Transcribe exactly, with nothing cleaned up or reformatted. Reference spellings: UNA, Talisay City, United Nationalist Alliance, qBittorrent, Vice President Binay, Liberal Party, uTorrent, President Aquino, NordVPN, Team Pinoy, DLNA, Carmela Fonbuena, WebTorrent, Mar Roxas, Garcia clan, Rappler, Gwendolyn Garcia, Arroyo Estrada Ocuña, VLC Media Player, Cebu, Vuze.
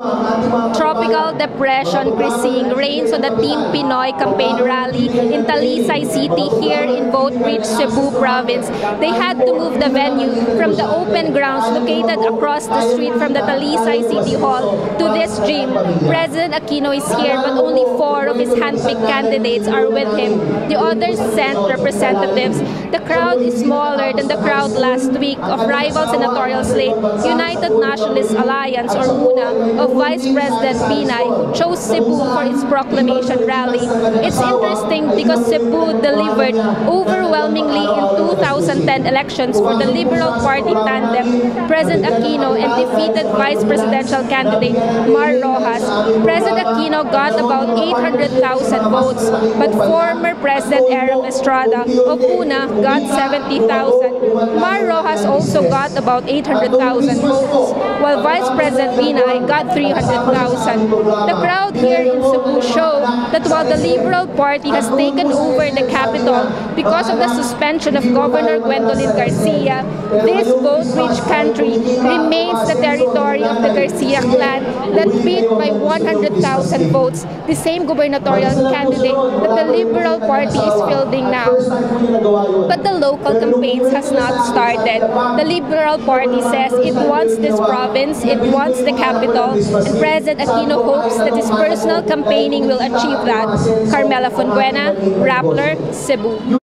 Tropical depression crising reigns on the Team Pinoy campaign rally in Talisay City here in vote-rich Cebu province. They had to move the venue from the open grounds located across the street from the Talisay City Hall to this gym. President Aquino is here, but only four of his handpicked candidates are with him. The others sent representatives. The crowd is smaller than the crowd last week of rival senatorial slate United Nationalist Alliance, or U N A, of Vice President Binay, who chose Cebu for its proclamation rally. It's interesting because Cebu delivered overwhelmingly in two thousand ten elections for the Liberal Party tandem, President Aquino and defeated Vice Presidential candidate Mar Roxas. President Aquino got about eight hundred thousand votes, but former President Arroyo Estrada Ocuña got seventy thousand. Mar Roxas also got about eight hundred thousand votes, while Vice President Binay got three hundred thousand. The crowd here in Cebu showed that while the Liberal Party has taken over the capital because of the suspension of Governor Gwendolyn Garcia, this vote-rich country remains the territory of the Garcia clan that beat by one hundred thousand votes the same gubernatorial candidate that the Liberal Party is fielding now. But the local campaigns has not started. The Liberal Party says it wants this province, it wants the capital, and President Aquino hopes that his personal campaigning will achieve that. Carmela Fonbuena, Rappler, Cebu.